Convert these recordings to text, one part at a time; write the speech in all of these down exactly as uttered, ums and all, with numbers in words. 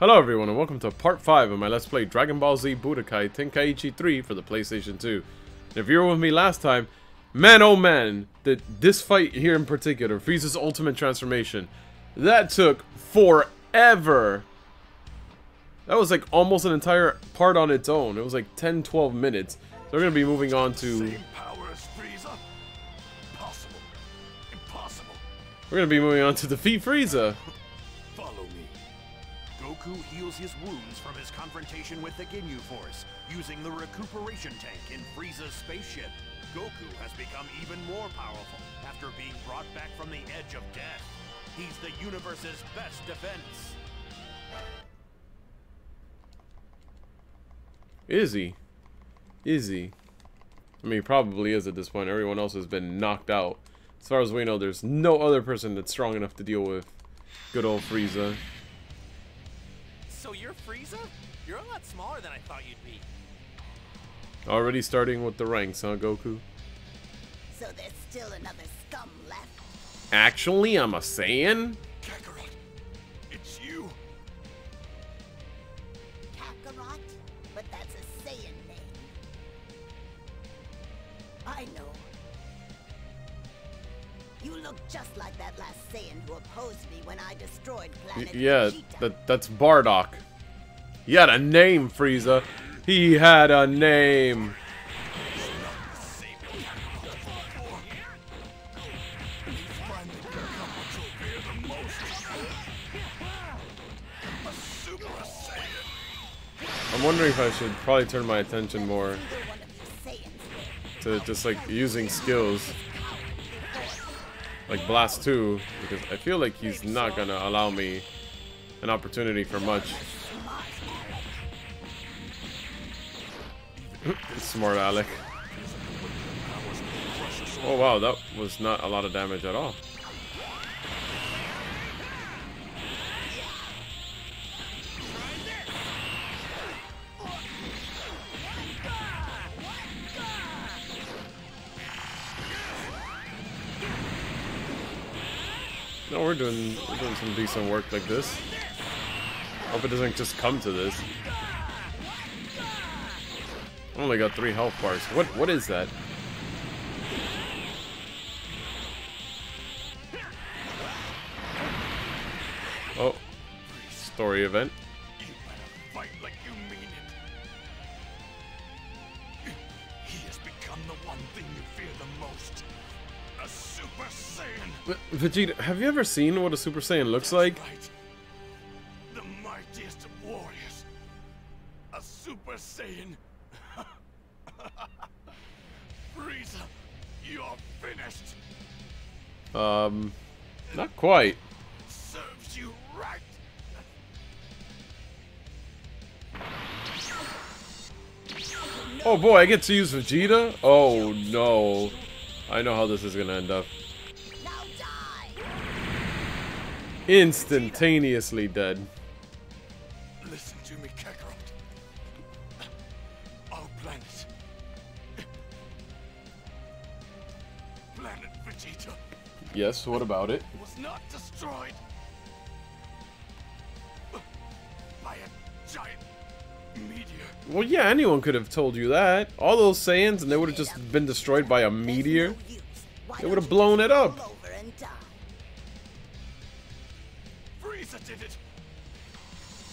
Hello everyone and welcome to part five of my Let's Play Dragon Ball Z Budokai Tenkaichi three for the PlayStation two. And if you were with me last time, man oh man, the, this fight here in particular, Frieza's ultimate transformation, that took forever. That was like almost an entire part on its own. It was like ten to twelve minutes. So we're going to be moving on to... We're going to be moving on to defeat Frieza. Goku heals his wounds from his confrontation with the Ginyu Force, using the recuperation tank in Frieza's spaceship. Goku has become even more powerful after being brought back from the edge of death. He's the universe's best defense. Is he? Is he? I mean, he probably is at this point. Everyone else has been knocked out. As far as we know, there's no other person that's strong enough to deal with good old Frieza. So you're Frieza? You're a lot smaller than I thought you'd be. Already starting with the ranks, huh, Goku? So there's still another scum left. Actually, I'm a Saiyan? Kakarot, it's you. Kakarot? But that's a Saiyan name. I know. You look just like that last Saiyan who opposed me when I destroyed planet Vegeta. Yeah, that, that's Bardock. He had a name, Frieza. He had a name. I'm wondering if I should probably turn my attention more to just like using skills. Like Blast two, because I feel like he's not gonna allow me an opportunity for much. Smart Alec. Oh wow, that was not a lot of damage at all. No, we're doing, we're doing some decent work like this. Hope it doesn't just come to this. I only got three health bars. What what is that? Oh, story event. He has become the one thing you fear the most. A Super Saiyan. Vegeta, have you ever seen what a Super Saiyan looks like? Right. The mightiest of warriors. A Super Saiyan. Frieza, you're finished. Um, not quite. Serves you right. Oh boy, I get to use Vegeta? Oh no. I know how this is gonna end up. Now die. Instantaneously dead. Listen to me, Kakarot. Our planet. Planet Vegeta. Yes, what about it? Was not destroyed by a giant meteor. Well, yeah, anyone could have told you that. All those Saiyans, and they would have just been destroyed by a meteor. They would have blown it up. Frieza did it.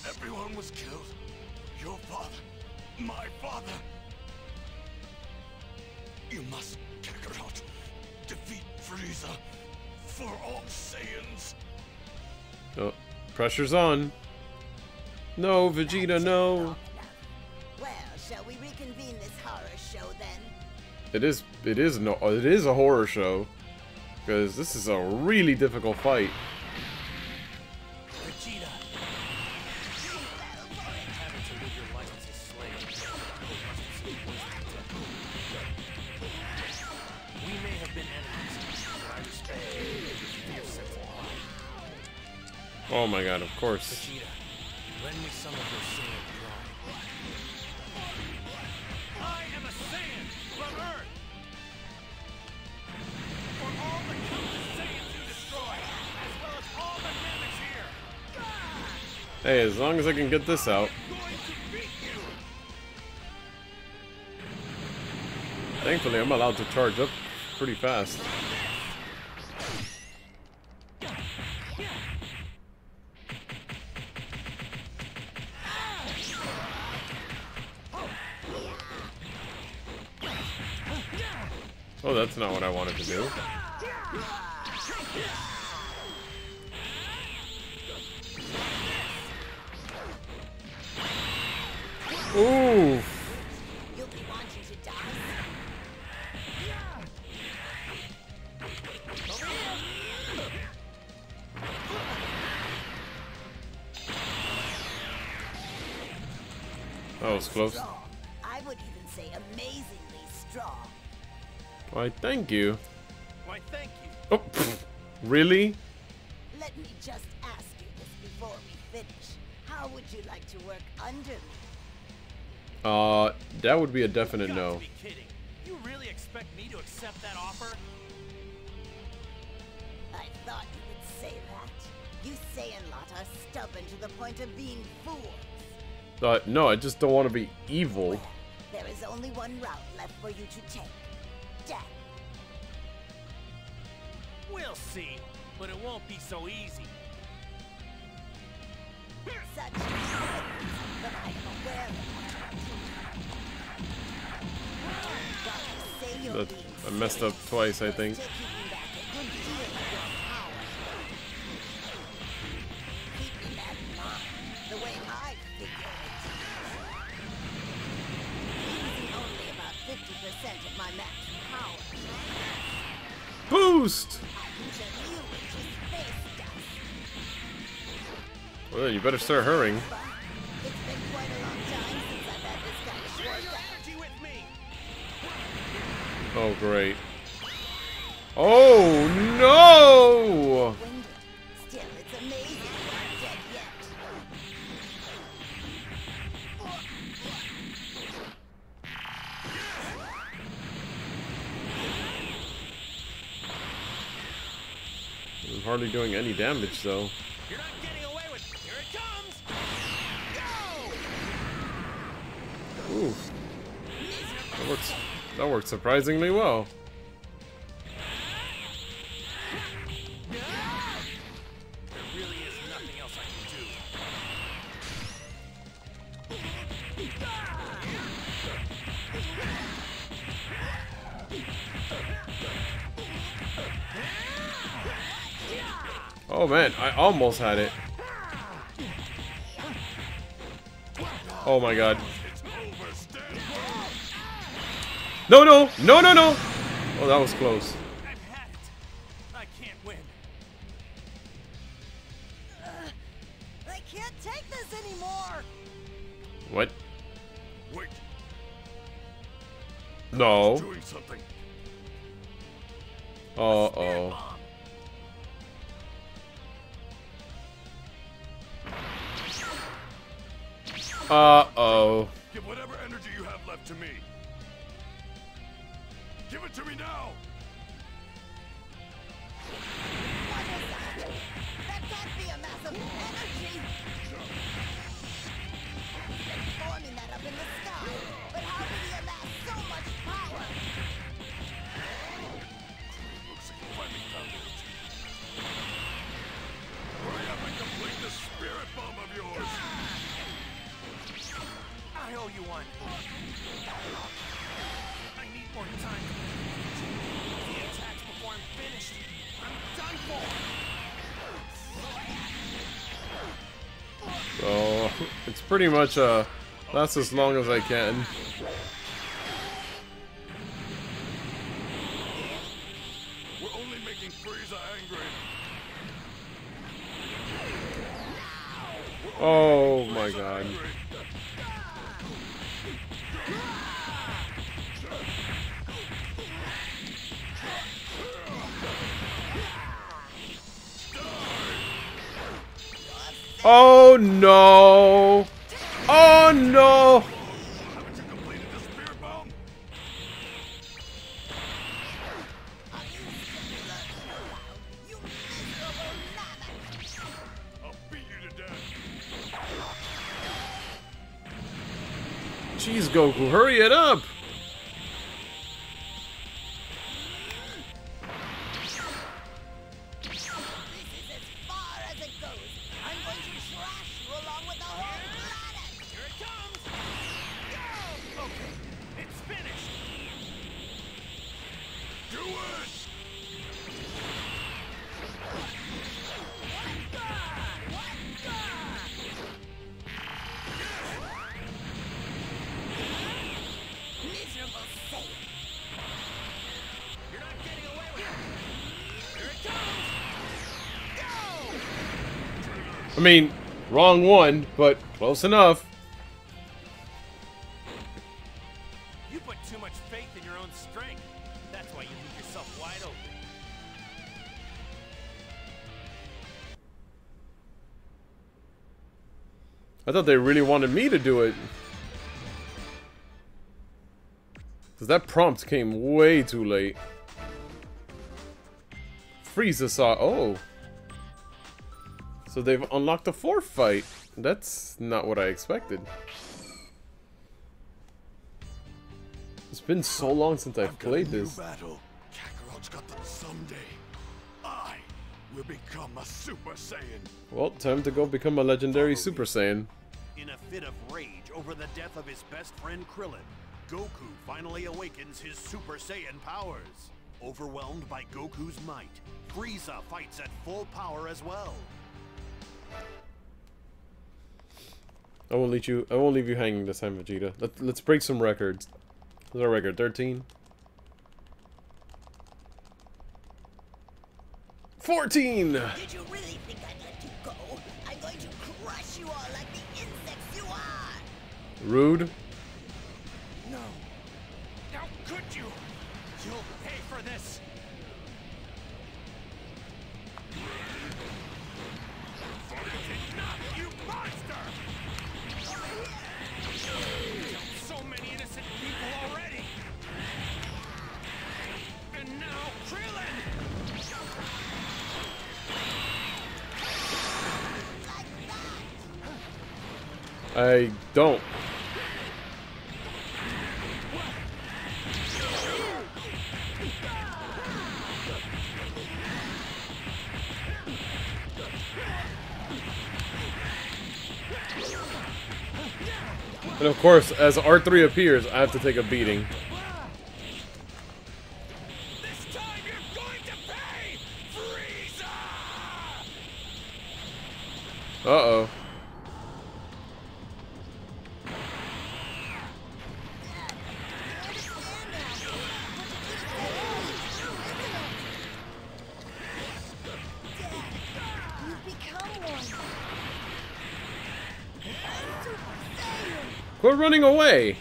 Everyone was killed. Your father, my father. You must, Kakarot, defeat Frieza for all Saiyans. Oh, pressure's on. No, Vegeta, no. Well, shall we reconvene this horror show then? It is, it is no, it is a horror show, because this is a really difficult fight. Vegeta, we may have been enemies, but I respect. Oh my God! Of course. Vegeta, lend me some of your sword. Hey, as long as I can get this out. Thankfully, I'm allowed to charge up pretty fast. Oh, that's not what I wanted to do. Ooh! That was close. I would even say amazingly strong. Why, thank you. Why, thank you. Oh, really? Let me just ask you this before we finish. How would you like to work under me? Uh, that would be a definite no. You gotta be kidding. You really expect me to accept that offer? I thought you would say that. You Saiyan lot are stubborn to the point of being fools. Uh, no, I just don't want to be evil. Well, there is only one route left for you to take. Death. We'll see, but it won't be so easy. Such a that I am aware of. That I messed up twice, I think. Boost! Well, you better start hurrying. Oh, great. Oh, no! Still, it's amazing I'm dead yet. I'm hardly doing any damage, though. You're not getting away with it. Here it comes! Go! Ooh. That works. That worked surprisingly well. There really is nothing else I can do. Oh man, I almost had it. Oh my god. No, no, no, no, no! Oh, that was close. I've had it. I can't win. Uh, I can't take this anymore. What? Wait. No. I'm doing something. Uh oh. Uh oh. Give whatever energy you have left to me. Give it to me now. What is that? That can't be a mass of energy. They're forming that up in the sky. But how do we amass so much power? Looks like you finally found it. Hurry up and complete the spirit bomb of yours. I owe you one. More time. The attack's before I'm finished. I'm done for. So it's pretty much uh that's as long as I can. We're only making Frieza angry. Oh my god. Oh no! Oh no! Haven't you completed the spirit bomb? I'll beat you to death. Jeez, Goku, hurry it up! I mean, wrong one, but close enough. You put too much faith in your own strength. That's why you leave yourself wide open. I thought they really wanted me to do it. Because that prompt came way too late. Frieza saw... Oh. So they've unlocked the fourth fight. That's not what I expected. It's been so long since I've played this. Battle. Kakarot's got them someday. I will become a Super Saiyan. Well, time to go become a legendary Super Saiyan. In a fit of rage over the death of his best friend Krillin, Goku finally awakens his Super Saiyan powers. Overwhelmed by Goku's might, Frieza fights at full power as well. I won't leave you. I won't leave you hanging this time, Vegeta. Let, let's break some records. What's our record? Thirteen. Fourteen. Did you really think I'd let you go? I'm going to crush you all like the insects you are. Rude. No. How could you? You'll pay for this. I don't. And of course, as R three appears, I have to take a beating. This time you're going to pay, Frieza! Uh-oh. We're running away.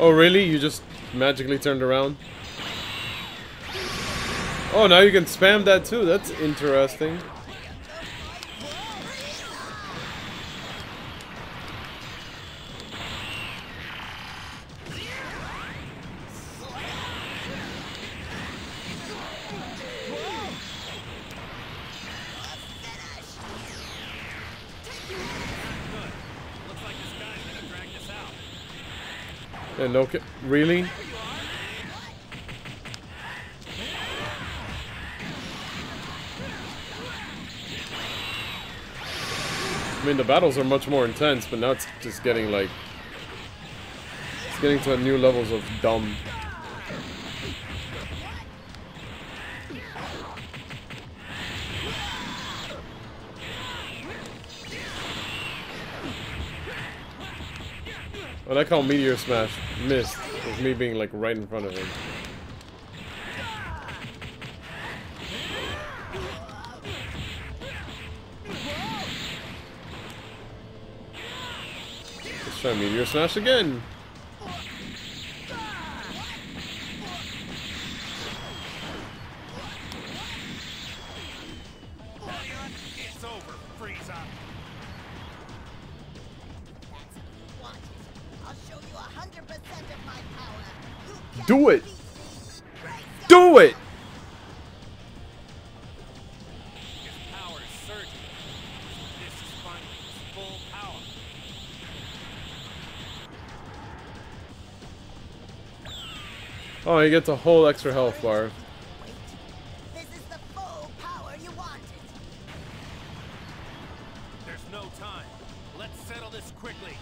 Oh really? You just magically turned around? Oh, now you can spam that too. That's interesting. And no, really? I mean, the battles are much more intense, but now it's just getting like it's getting to new levels of dumb. What I call meteor smash missed was me being like right in front of him. Let's try meteor smash again. Do it! Do it! His power is surging. This is finally his full power. Oh, he gets a whole extra health bar. This is the full power you wanted. There's no time. Let's settle this quickly.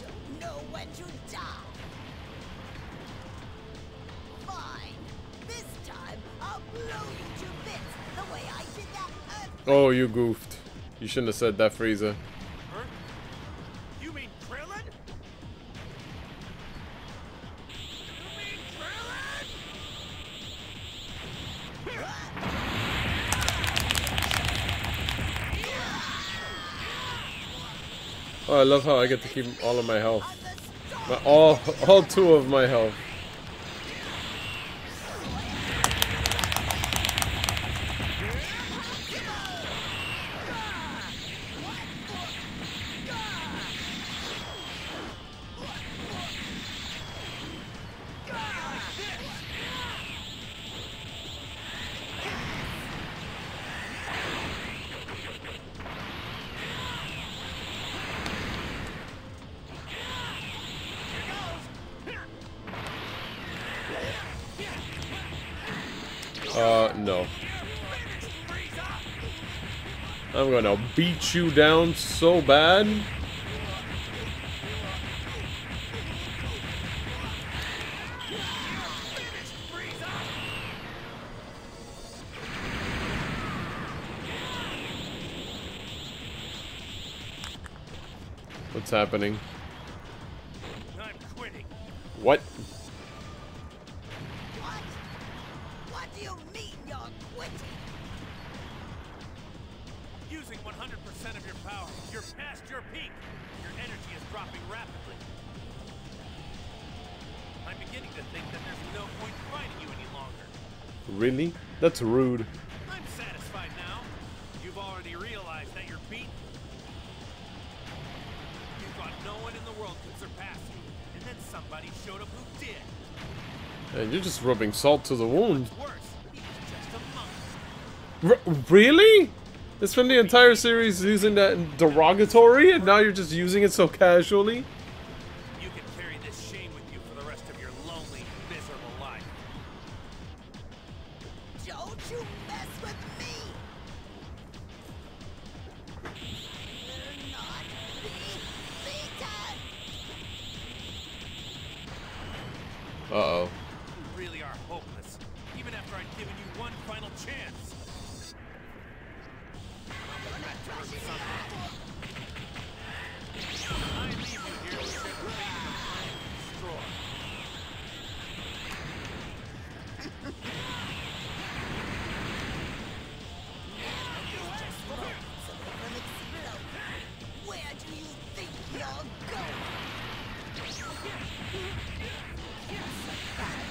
Don't know when to die. Oh, you goofed. You shouldn't have said that, Frieza. Huh? You mean Krillin? You mean Krillin? Oh, I love how I get to keep all of my health. My, all, all two of my health. Uh, no. I'm gonna beat you down so bad. What's happening? I'm quitting. What? Really? That's rude. I'm satisfied now. You've already realized that you're beaten. You thought no one in the world could surpass you, and then somebody showed up who did. Hey, you're just rubbing salt to the wound. Worse, he was just a monk. Really? It's from the entire series using that in derogatory, and now you're just using it so casually? You can carry this shame with you for the rest of your lonely, miserable life. Don't you mess with me! You're not beaten! Uh-oh. You really are hopeless, even after I'd given you one final chance. I'm gonna trust you now. I leave you here with your being destroyed.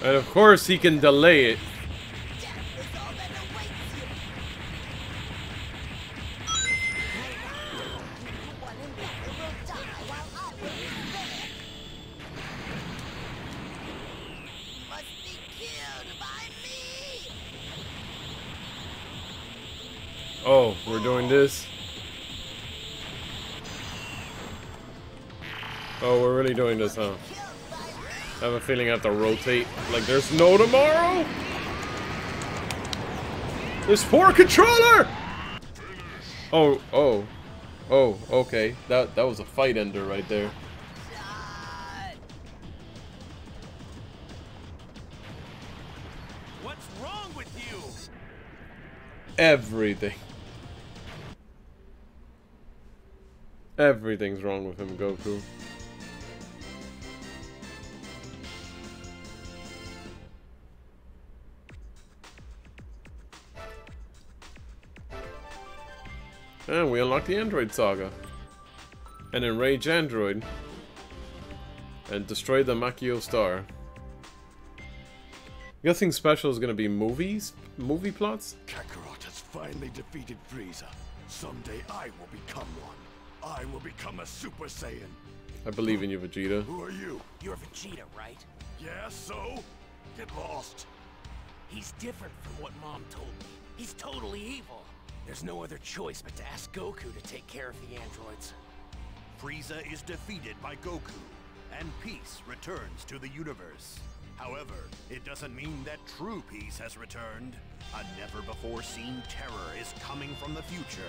And of course he can delay it. Oh, we're doing this. Oh, we're really doing this, huh? I have a feeling I have to rotate. Like, there's no tomorrow? There's four controller! Oh, oh. Oh, okay. That that was a fight ender right there. What's wrong with you? Everything. Everything's wrong with him, Goku. And we unlock the Android Saga. And enrage Android. And destroy the Makio Star. I'm guessing special is gonna be movies? Movie plots? Kakarot has finally defeated Frieza. Someday I will become one. I will become a Super Saiyan. I believe in you, Vegeta. Who are you? You're Vegeta, right? Yeah, so? Get lost. He's different from what Mom told me. He's totally evil. There's no other choice but to ask Goku to take care of the androids. Frieza is defeated by Goku, and peace returns to the universe. However, it doesn't mean that true peace has returned. A never-before-seen terror is coming from the future.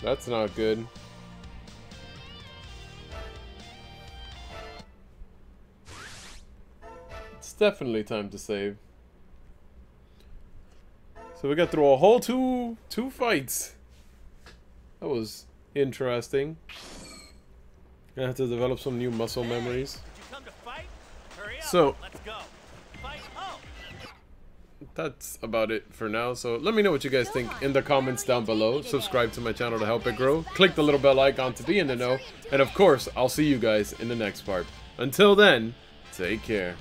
That's not good. It's definitely time to save. So we got through a whole two two fights. That was interesting. I have to develop some new muscle memories. So that's about it for now. So let me know what you guys think in the comments down below. Subscribe to my channel to help it grow. Click the little bell icon to be in the know. And of course, I'll see you guys in the next part. Until then, take care.